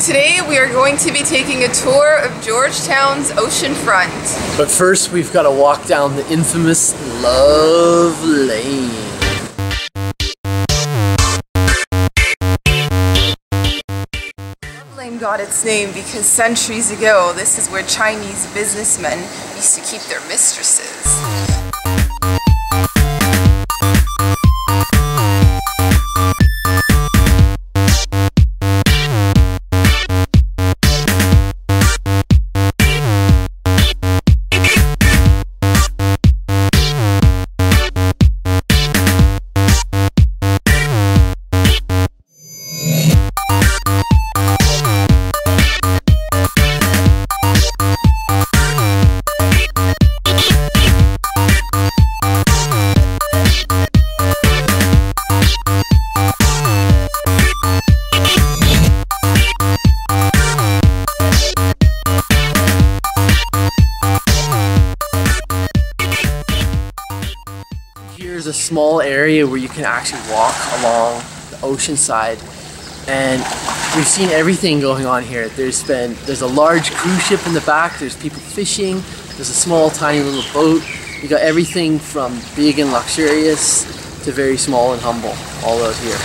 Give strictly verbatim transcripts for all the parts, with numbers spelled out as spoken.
Today we are going to be taking a tour of Georgetown's oceanfront. But first we've got to walk down the infamous Love Lane. Love Lane got its name because centuries ago this is where Chinese businessmen used to keep their mistresses. Here's a small area where you can actually walk along the ocean side, and we've seen everything going on here. There's been there's a large cruise ship in the back, there's people fishing, there's a small tiny little boat. You got everything from big and luxurious to very small and humble all out here.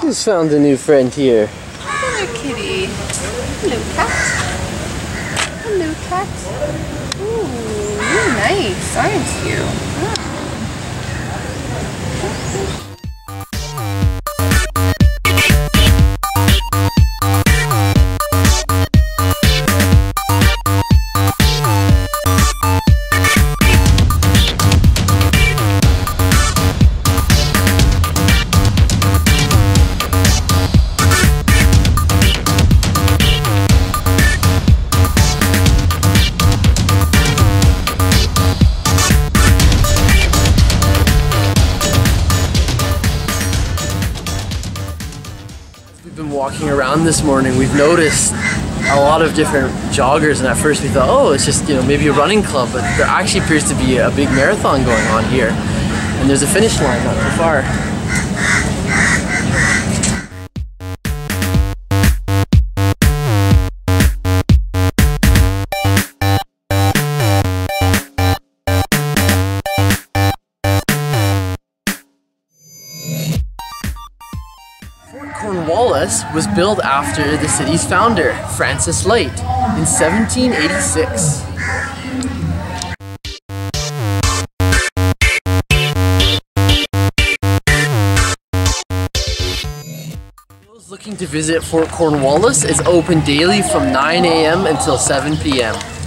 Who's found a new friend here? Hello, kitty. Hello, cat. Hello, cat. Ooh, you're nice, aren't you? Walking around this morning, we've noticed a lot of different joggers, and at first we thought, oh, it's just, you know, maybe a running club, but there actually appears to be a big marathon going on here, and there's a finish line not too far. Fort Cornwallis was built after the city's founder, Francis Light, in seventeen eighty-six. Those looking to visit Fort Cornwallis is open daily from nine A M until seven P M